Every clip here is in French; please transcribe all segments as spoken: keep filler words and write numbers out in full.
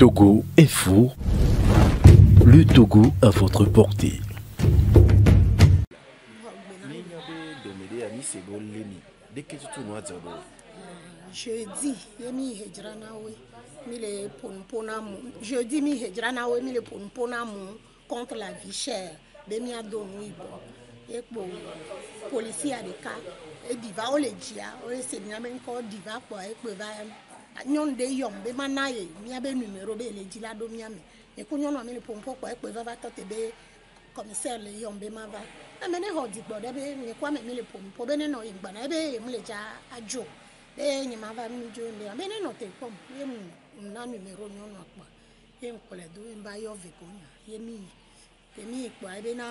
Togo est fou. Le Togo à votre portée. Jeudi, mi hedranawe, mi le ponponamo. Jeudi mi hedranawe, mi le ponponamo contre la vie chère. Bemi Adoukonou ibo. Eko policier adeka. E diva ole dia, ole se ni amenko diva kwa eko va. Nyon de yom be manaye, mi abe numero be le dila do mi ame. Eko nyon ame le ponpo kwa eko va va tante be commissaire le yom be mava. Amene hodi bode be ni kwa me mi le ponpo be ne no imba na be mi le ja ajo. Eh, ni mava mijo ni amene no te kom ye mu na numero nyon akwa ye nkole do imba yo vekonya ye mi te mi kwa e be na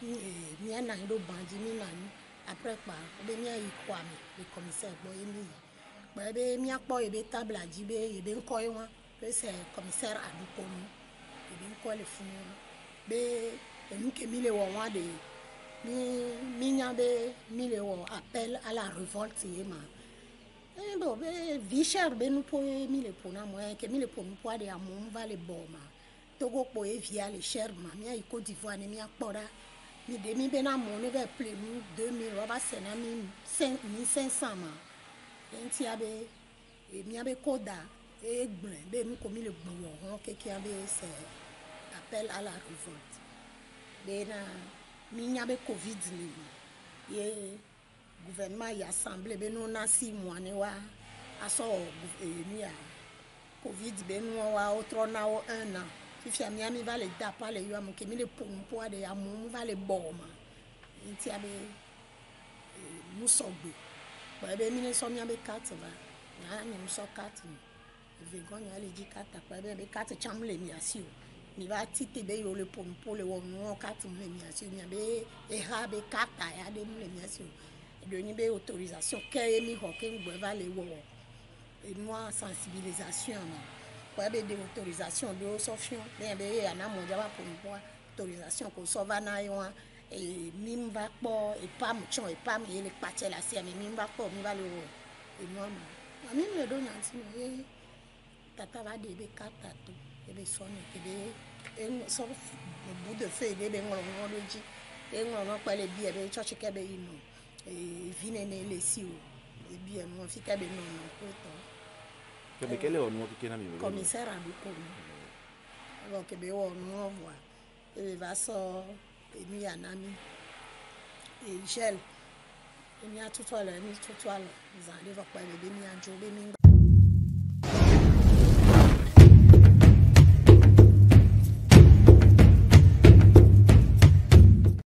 mi ana ndo banji mi na ni après kwa be mi ayi kwa mi le commissaire bo ye mi kwa be mi akpo e be tabla ji be e be nko e won be se commissaire Adoukonou e be nko le fun be enu ke mi le wo won de mi mi nya be mi le wo appel à la révolte ye ma. Bon, ben, Vichard, ben, nous pouvons mille pour nous, que mille pour nous, pour aller à mon val et bon, ma. Togo pour évia les chers, ma, mia, il Côte d'Ivoire, mia, pora, mi demi ben à mon lever, plus nous, deux mille, raba, senami, cinq mille cinq cents, ma. Et t'y avait, et mia, be coda, et blin, ben, nous, comme le bourron, qui avait, c'est appel à la révolte. Ben, mia, be Covid, ni, et. Gouvernement y assemblé ben nous na six mois ne wa aso ni a Covid ben nous wa autre na un an si fi ami ami va le da pa le yo am ke mi le pompo de ya mu va le boma nti abi mu so gbe ba be mi ne so mi abi carte ba na ni mu so carte ve gonyo ale ji carte pa be carte chamle mi asio ni va tite be yo le pompo le wo no carte mu mi asio mi abi e ha be carte ya de mu le mi asio. De niveau autorisation, qu'est-ce que nous avons et moi sensibilisation, pour avoir des autorisations de ressortir, bien bien, on a mondial pour nous voir autorisation qu'on sauve n'ayant et mimba pas et pas mucho et pas mais les parties là c'est mais mimba pas mimba le et moi, à mim le don anti, tata va des bécats tatou, des besoins des et sauf le bout de feu des bengons on le dit, et on a pas les billets, les chercher qu'est-ce que nous et vinene les siou et bien mon fils a bien non autant quel est le nom qui est nommé commissaire Adoukonou donc ben on on voit et va sort et mi anami et gel et mi a tout toi là mi tout toi là vous allez voir quoi le mi a jobé mi